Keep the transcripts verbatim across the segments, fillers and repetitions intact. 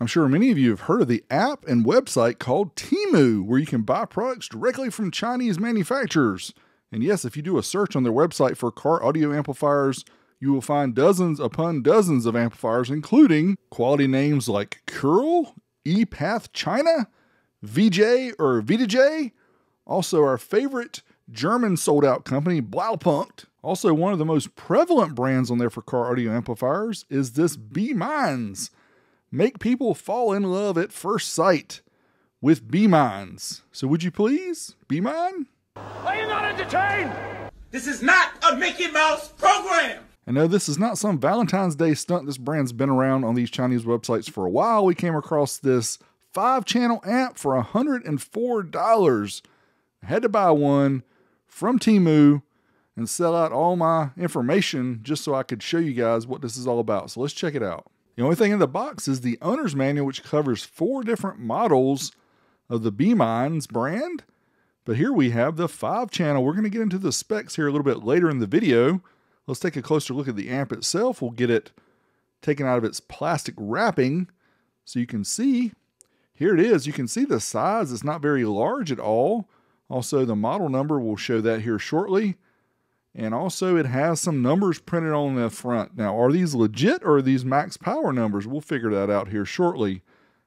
I'm sure many of you have heard of the app and website called Temu, where you can buy products directly from Chinese manufacturers. And yes, if you do a search on their website for car audio amplifiers, you will find dozens upon dozens of amplifiers, including quality names like Curl, Epath China, V J or VitaJ. Also our favorite German sold out company, Blaupunkt. Also one of the most prevalent brands on there for car audio amplifiers is this BeMines. Make people fall in love at first sight with BeMines. So would you please be mine? Are you not entertained? This is not a Mickey Mouse program. And no, this is not some Valentine's Day stunt. This brand's been around on these Chinese websites for a while. We came across this five channel amp for one hundred and four dollars. I had to buy one from Temu and sell out all my information just so I could show you guys what this is all about. So let's check it out. The only thing in the box is the owner's manual, which covers four different models of the BeMines brand. But here we have the five channel. We're going to get into the specs here a little bit later in the video. Let's take a closer look at the amp itself. We'll get it taken out of its plastic wrapping so you can see. Here it is. You can see the size. It's not very large at all. Also, the model number, we'll show that here shortly. And also it has some numbers printed on the front. Now, are these legit or are these max power numbers? We'll figure that out here shortly.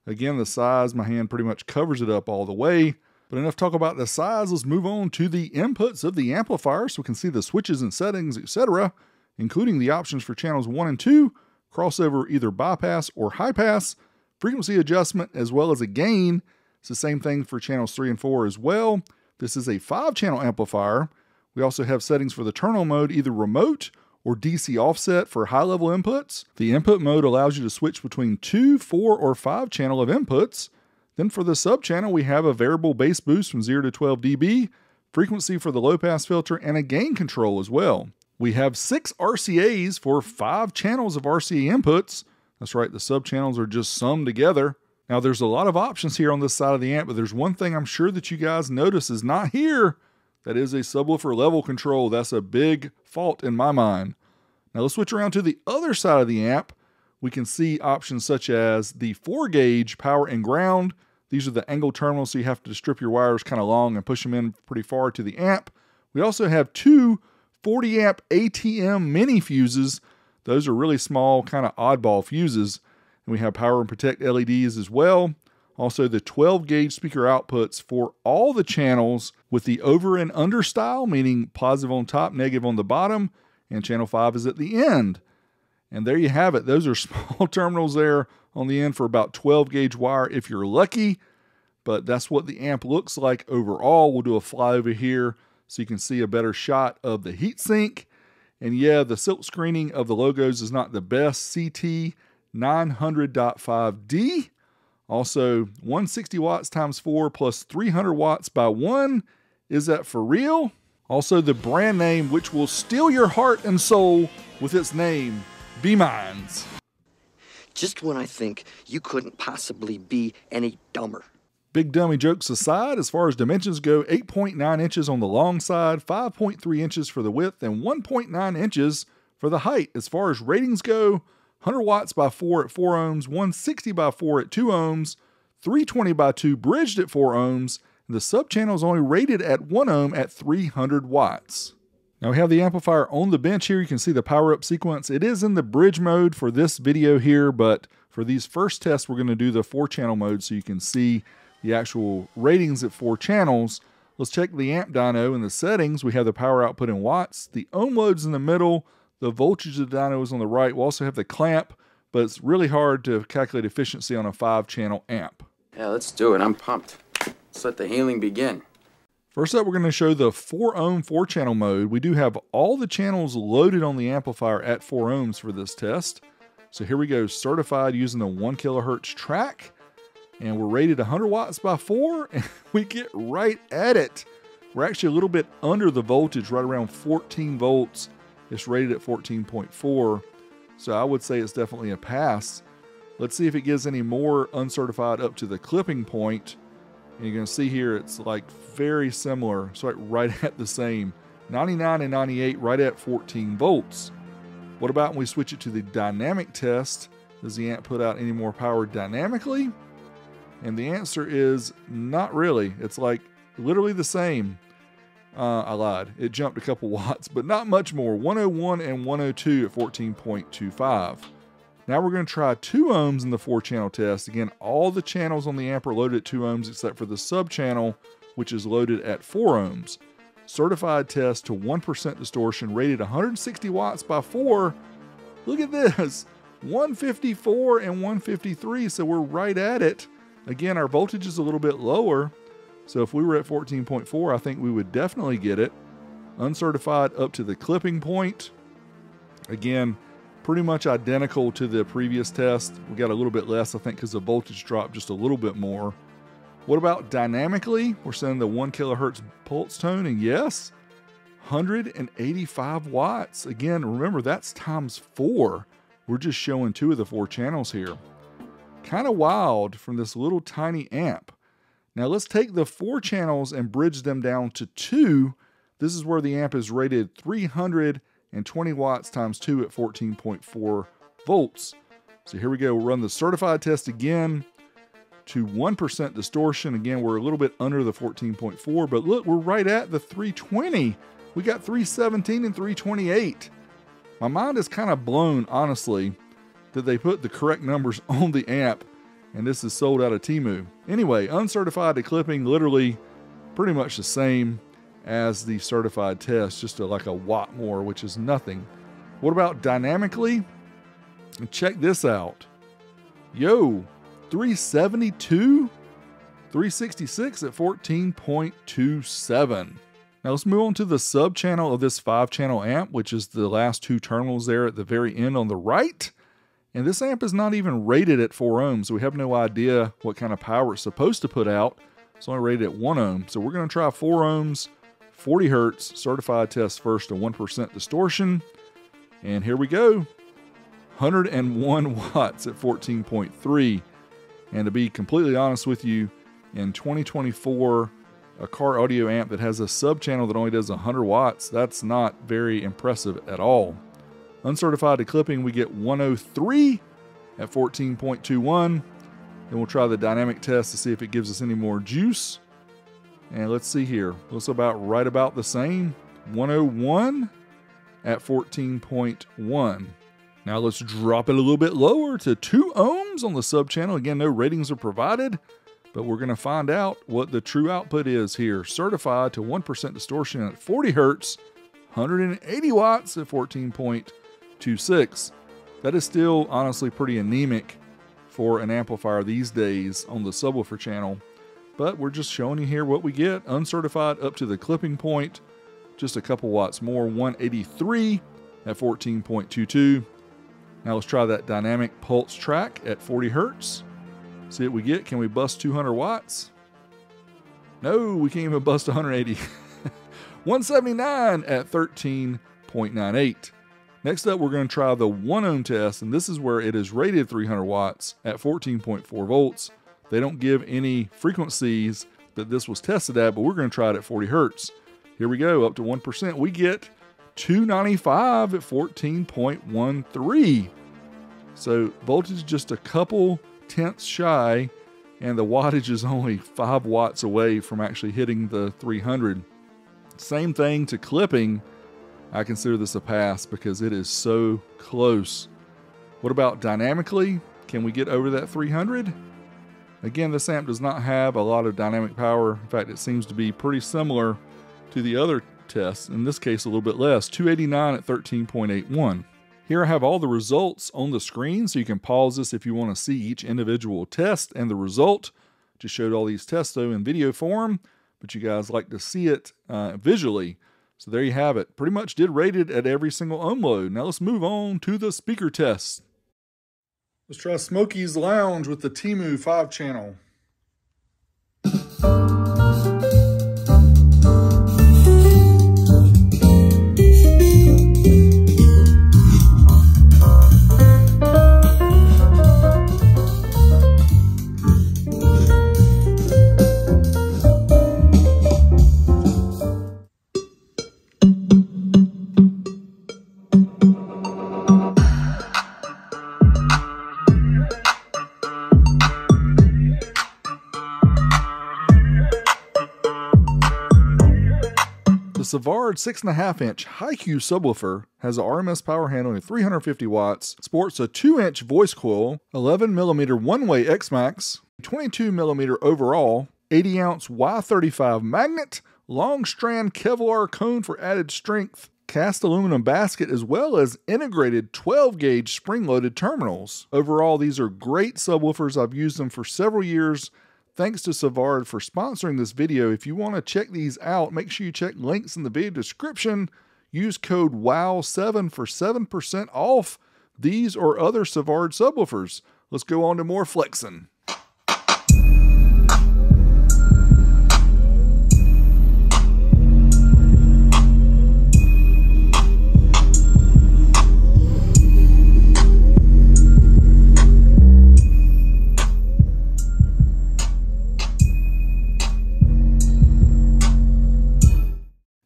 Again, the size, my hand pretty much covers it up all the way. But enough talk about the size. Let's move on to the inputs of the amplifier so we can see the switches and settings, et cetera, including the options for channels one and two, crossover either bypass or high pass, frequency adjustment, as well as a gain. It's the same thing for channels three and four as well. This is a five channel amplifier. We also have settings for the turn on mode, either remote or D C offset for high level inputs. The input mode allows you to switch between two, four, or five channel of inputs. Then for the sub channel, we have a variable bass boost from zero to twelve D B, frequency for the low pass filter, and a gain control as well. We have six R C As for five channels of R C A inputs. That's right, the sub channels are just summed together. Now there's a lot of options here on this side of the amp, but there's one thing I'm sure that you guys notice is not here. That is a subwoofer level control. That's a big fault in my mind. Now let's switch around to the other side of the amp. We can see options such as the four gauge power and ground. These are the angled terminals, so you have to strip your wires kind of long and push them in pretty far to the amp. We also have two forty amp A T M mini fuses. Those are really small, kind of oddball fuses. And we have power and protect L E Ds as well. Also the twelve gauge speaker outputs for all the channels with the over and under style, meaning positive on top, negative on the bottom, and channel five is at the end. And there you have it. Those are small terminals there on the end for about twelve gauge wire if you're lucky, but that's what the amp looks like overall. We'll do a flyover here so you can see a better shot of the heatsink. And yeah, the silk screening of the logos is not the best. C T nine hundred point five D. Also, one hundred sixty watts times four plus three hundred watts by one. Is that for real? Also, the brand name, which will steal your heart and soul with its name, BeMines. Just when I think you couldn't possibly be any dumber. Big dummy jokes aside, as far as dimensions go, eight point nine inches on the long side, five point three inches for the width, and one point nine inches for the height. As far as ratings go, one hundred watts by four at four ohms, one hundred sixty by four at two ohms, three twenty by two bridged at four ohms, and the subchannel is only rated at one ohm at three hundred watts. Now we have the amplifier on the bench here. You can see the power up sequence. It is in the bridge mode for this video here, but for these first tests, we're going to do the four channel mode so you can see the actual ratings at four channels. Let's check the amp dyno and the settings. We have the power output in watts, the ohm loads in the middle, the voltage of the dyno is on the right. We'll also have the clamp, but it's really hard to calculate efficiency on a five channel amp. Yeah, let's do it. I'm pumped. Let's let the healing begin. First up, we're going to show the four ohm four channel mode. We do have all the channels loaded on the amplifier at four ohms for this test. So here we go, certified using the one kilohertz track, and we're rated one hundred watts by four, and we get right at it. We're actually a little bit under the voltage, right around fourteen volts. It's rated at fourteen point four, so I would say it's definitely a pass. Let's see if it gives any more uncertified up to the clipping point. And you're going to see here it's like very similar, so like right at the same. ninety-nine and ninety-eight right at fourteen volts. What about when we switch it to the dynamic test Does the ant put out any more power dynamically? And the answer is not really. It's like literally the same. Uh, I lied. It jumped a couple watts, but not much more. one oh one and one oh two at fourteen point two five. Now we're going to try two ohms in the four channel test. Again, all the channels on the amp are loaded at two ohms except for the sub-channel, which is loaded at four ohms. Certified test to one percent distortion, rated one hundred sixty watts by four. Look at this, one fifty-four and one fifty-three, so we're right at it. Again, our voltage is a little bit lower, so if we were at fourteen point four, I think we would definitely get it. Uncertified up to the clipping point. Again, pretty much identical to the previous test. We got a little bit less, I think, because the voltage dropped just a little bit more. What about dynamically? We're sending the one kilohertz pulse tone, and yes, one hundred eighty-five watts. Again, remember, that's times four. We're just showing two of the four channels here. Kind of wild from this little tiny amp. Now let's take the four channels and bridge them down to two. This is where the amp is rated three hundred twenty watts times two at fourteen point four volts. So here we go, we'll run the certified test again to one percent distortion. Again, we're a little bit under the fourteen point four, but look, we're right at the three twenty. We got three seventeen and three twenty-eight. My mind is kind of blown, honestly, that they put the correct numbers on the amp and this is sold out of Temu. Anyway, uncertified to clipping, literally pretty much the same as the certified test, just a, like a watt more, which is nothing. What about dynamically? And check this out. Yo, three seventy-two, three sixty-six at fourteen point two seven. Now let's move on to the sub channel of this five channel amp, which is the last two terminals there at the very end on the right. And this amp is not even rated at four ohms. So we have no idea what kind of power it's supposed to put out. It's only rated at one ohm. So we're gonna try four ohms, forty hertz, certified test first to one percent distortion. And here we go, one hundred one watts at fourteen point three. And to be completely honest with you, in twenty twenty-four, a car audio amp that has a sub channel that only does one hundred watts, that's not very impressive at all. Uncertified to clipping, we get one oh three at fourteen point two one. Then we'll try the dynamic test to see if it gives us any more juice. And let's see here. Looks about right about the same. one oh one at fourteen point one. Now let's drop it a little bit lower to two ohms on the sub channel. Again, no ratings are provided, but we're gonna find out what the true output is here. Certified to one percent distortion at forty hertz, one hundred eighty watts at fourteen point two six. That is still honestly pretty anemic for an amplifier these days on the subwoofer channel, but we're just showing you here what we get. Uncertified up to the clipping point, just a couple watts more, one eighty-three at fourteen point two two. Now let's try that dynamic pulse track at forty hertz. See what we get. Can we bust two hundred watts? No, we can't even bust one hundred eighty. one seventy-nine at thirteen point nine eight. Next up, we're going to try the one ohm test, and this is where it is rated three hundred watts at fourteen point four volts. They don't give any frequencies that this was tested at, but we're going to try it at forty hertz. Here we go, up to one percent. We get two ninety-five at fourteen point one three. So voltage is just a couple tenths shy, and the wattage is only five watts away from actually hitting the three hundred. Same thing to clipping. I consider this a pass because it is so close. What about dynamically? Can we get over that three hundred? Again, this amp does not have a lot of dynamic power. In fact, it seems to be pretty similar to the other tests. In this case, a little bit less, two eighty-nine at thirteen point eight one. Here I have all the results on the screen, so you can pause this if you want to see each individual test and the result. Just showed all these tests though in video form, but you guys like to see it uh, visually. So there you have it. Pretty much did rate it at every single ohm load. Now let's move on to the speaker test. Let's try Smokey's Lounge with the Temu five channel. Savard six point five inch high-Q subwoofer has an R M S power handling of three hundred fifty watts, sports a two inch voice coil, eleven millimeter one-way X-Max, twenty-two millimeter overall, eighty ounce Y thirty-five magnet, long strand Kevlar cone for added strength, cast aluminum basket, as well as integrated twelve gauge spring-loaded terminals. Overall, these are great subwoofers. I've used them for several years. Thanks to Savard for sponsoring this video. If you want to check these out, make sure you check links in the video description. Use code WOW seven for seven percent off these or other Savard subwoofers. Let's go on to more flexing.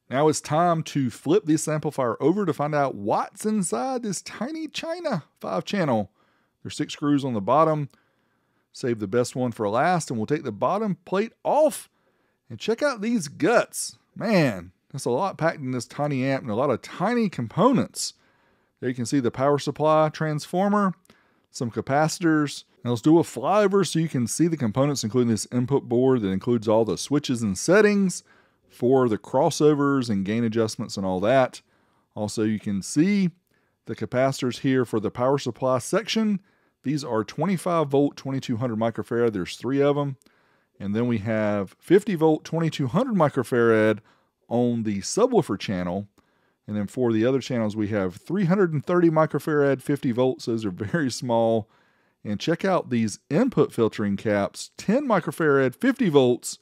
Now it's time to flip this amplifier over to find out what's inside this tiny China five channel. There's six screws on the bottom. Save the best one for last, and we'll take the bottom plate off and check out these guts. Man, that's a lot packed in this tiny amp and a lot of tiny components. There you can see the power supply, transformer, some capacitors. Now let's do a flyover so you can see the components, including this input board that includes all the switches and settings for the crossovers and gain adjustments and all that. Also, you can see the capacitors here for the power supply section. These are twenty-five volt, twenty-two hundred microfarad. There's three of them. And then we have fifty volt, twenty-two hundred microfarad on the subwoofer channel. And then for the other channels, we have three hundred thirty microfarad, fifty volts. Those are very small. And check out these input filtering caps, ten microfarad, fifty volts.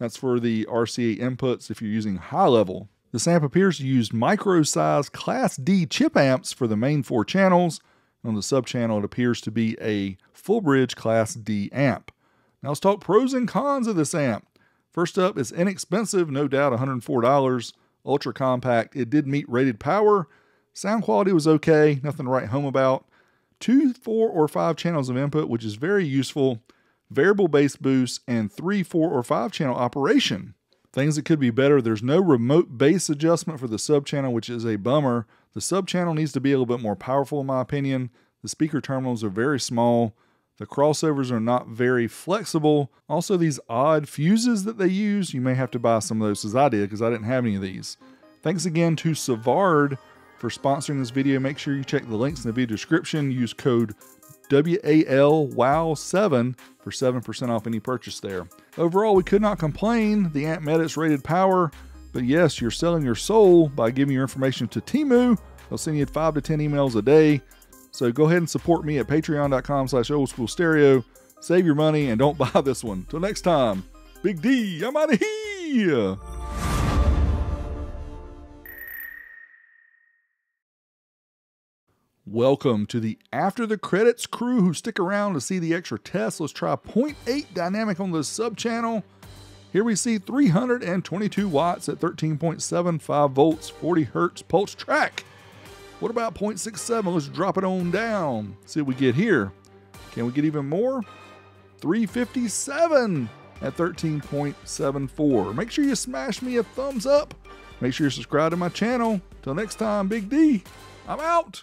That's for the R C A inputs if you're using high level. This amp appears to use micro-sized Class D chip amps for the main four channels. On the sub-channel, it appears to be a full-bridge Class D amp. Now let's talk pros and cons of this amp. First up, it's inexpensive, no doubt, one hundred four dollars. Ultra-compact. It did meet rated power. Sound quality was okay, nothing to write home about. Two, four, or five channels of input, which is very useful. Variable bass boost, and three, four, or five channel operation. Things that could be better: there's no remote bass adjustment for the sub-channel, which is a bummer. The sub-channel needs to be a little bit more powerful in my opinion. The speaker terminals are very small. The crossovers are not very flexible. Also, these odd fuses that they use, you may have to buy some of those, as I did, because I didn't have any of these. Thanks again to Savard for sponsoring this video. Make sure you check the links in the video description. Use code W A L W O W seven for seven percent off any purchase there. Overall, we could not complain. The amp met its rated power, but yes, you're selling your soul by giving your information to Temu. They'll send you five to ten emails a day. So go ahead and support me at patreon.com slash oldschoolstereo. Save your money and don't buy this one. Till next time, Big D, I'm out of here. Welcome to the after the credits crew who stick around to see the extra test. Let's try zero point eight dynamic on the sub channel. Here we see three hundred twenty-two watts at thirteen point seven five volts, forty hertz pulse track. What about zero point six seven? Let's drop it on down. See what we get here. Can we get even more? three fifty-seven at thirteen point seven four. Make sure you smash me a thumbs up. Make sure you subscribe to my channel. Till next time, Big D, I'm out.